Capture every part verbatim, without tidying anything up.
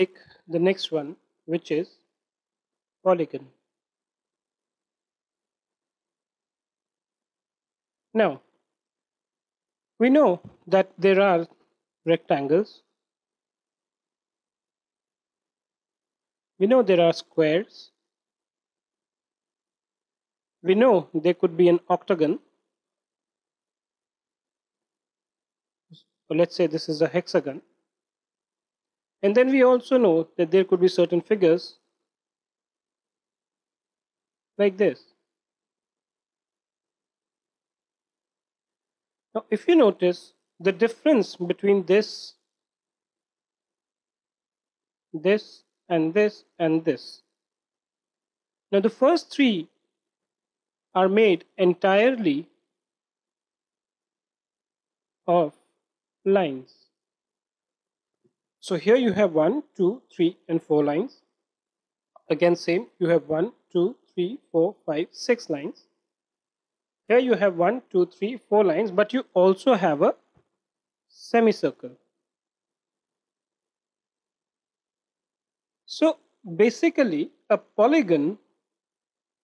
take the next one, which is polygon. Now, we know that there are rectangles, we know there are squares, we know there could be an octagon, so let's say this is a hexagon, and then we also know that there could be certain figures like this. Now, if you notice, the difference between this, this, and this, and this. Now, the first three are made entirely of lines. So here you have one, two, three, and four lines. Again, same, you have one, two, three, four, five, six lines. Here you have one, two, three, four lines, but you also have a semicircle. So basically, a polygon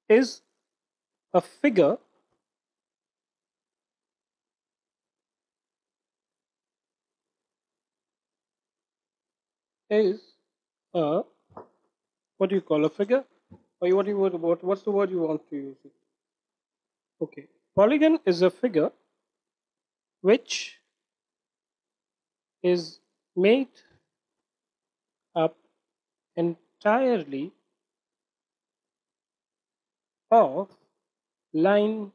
is a figure is a what do you call a figure? Or what do you what what's the word you want to use? Okay. Polygon is a figure which is made up entirely of line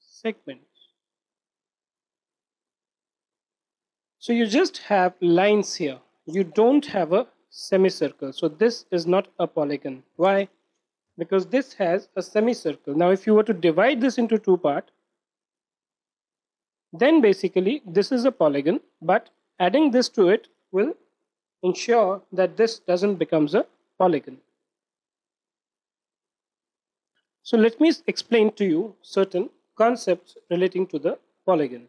segments. So you just have lines here. You don't have a semicircle. So this is not a polygon. Why? Because this has a semicircle. Now, if you were to divide this into two parts, then basically this is a polygon, but adding this to it will ensure that this doesn't become a polygon. So let me explain to you certain concepts relating to the polygon.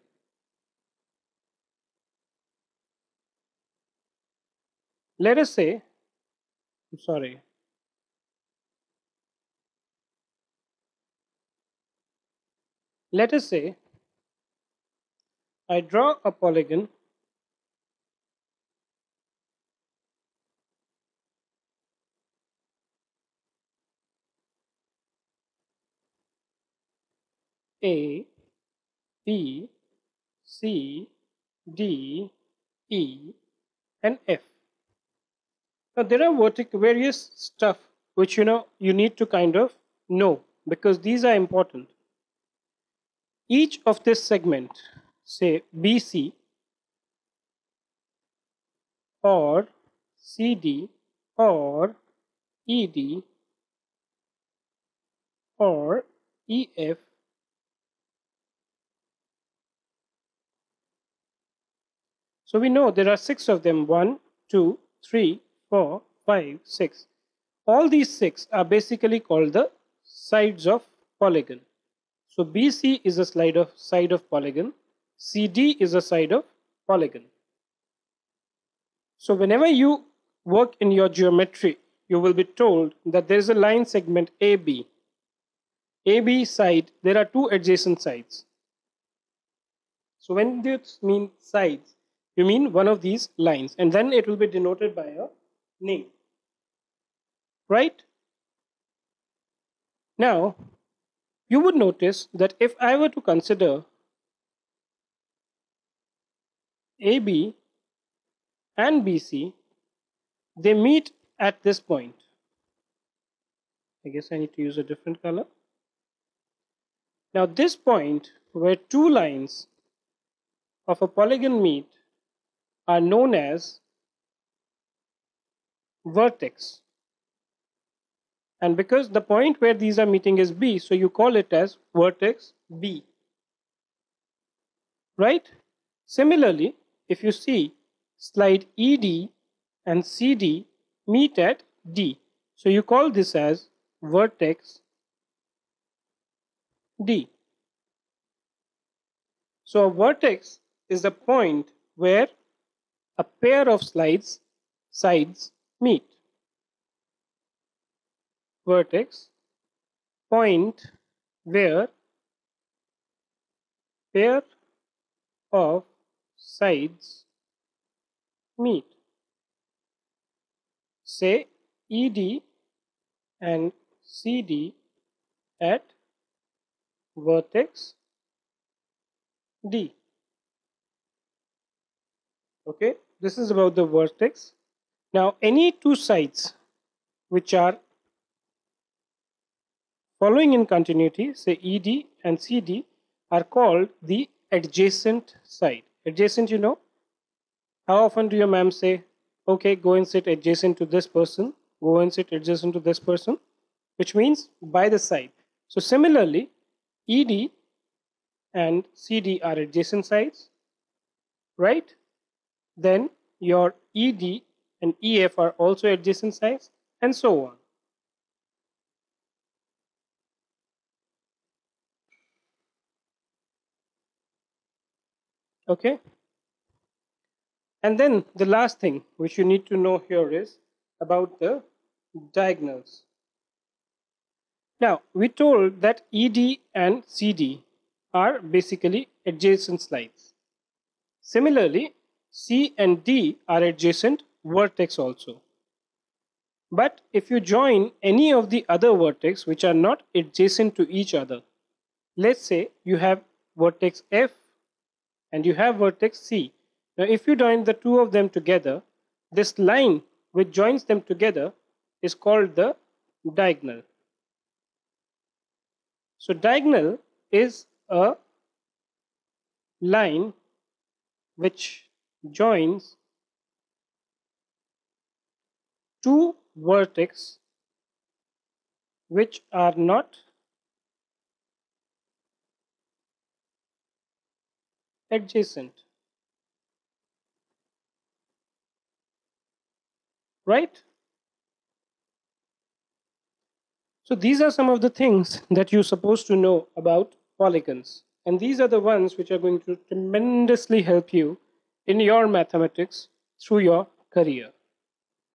Let us say, I'm sorry. Let us say I draw a polygon A, B, C, D, E, and F. Now there are various stuff which you know you need to kind of know because these are important. Each of this segment, say B C or C D or E D or E F, so we know there are six of them, one, two, three, four, five, six. All these six are basically called the sides of polygon. So B C is a side of side of polygon, C D is a side of polygon. So whenever you work in your geometry, you will be told that there is a line segment A B. A B side, there are two adjacent sides. So when this means sides, you mean one of these lines, and then it will be denoted by a name. Right? Now, you would notice that if I were to consider A B and B C, they meet at this point. I guess I need to use a different color. Now this point where two lines of a polygon meet are known as vertex. And because the point where these are meeting is B, so you call it as vertex B. Right? Similarly, if you see slide E D and C D meet at D, so you call this as vertex D. So a vertex is the point where a pair of slides, sides meet. Vertex, point where pair of sides meet. Say E D and C D at vertex D. Okay, this is about the vertex. Now, any two sides which are following in continuity, say E D and C D, are called the adjacent side. Adjacent, you know, how often do your ma'am say, okay, go and sit adjacent to this person, go and sit adjacent to this person, which means by the side. So similarly, E D and C D are adjacent sides, right? Then your E D and E F are also adjacent sides, and so on. Okay, and then the last thing which you need to know here is about the diagonals. Now, we told that E D and C D are basically adjacent sides. Similarly, C and D are adjacent vertex also. But if you join any of the other vertex which are not adjacent to each other, let's say you have vertex F and you have vertex C. Now, if you join the two of them together, this line which joins them together is called the diagonal. So diagonal is a line which joins two vertices which are not adjacent. Right? So these are some of the things that you're supposed to know about polygons, and these are the ones which are going to tremendously help you in your mathematics through your career.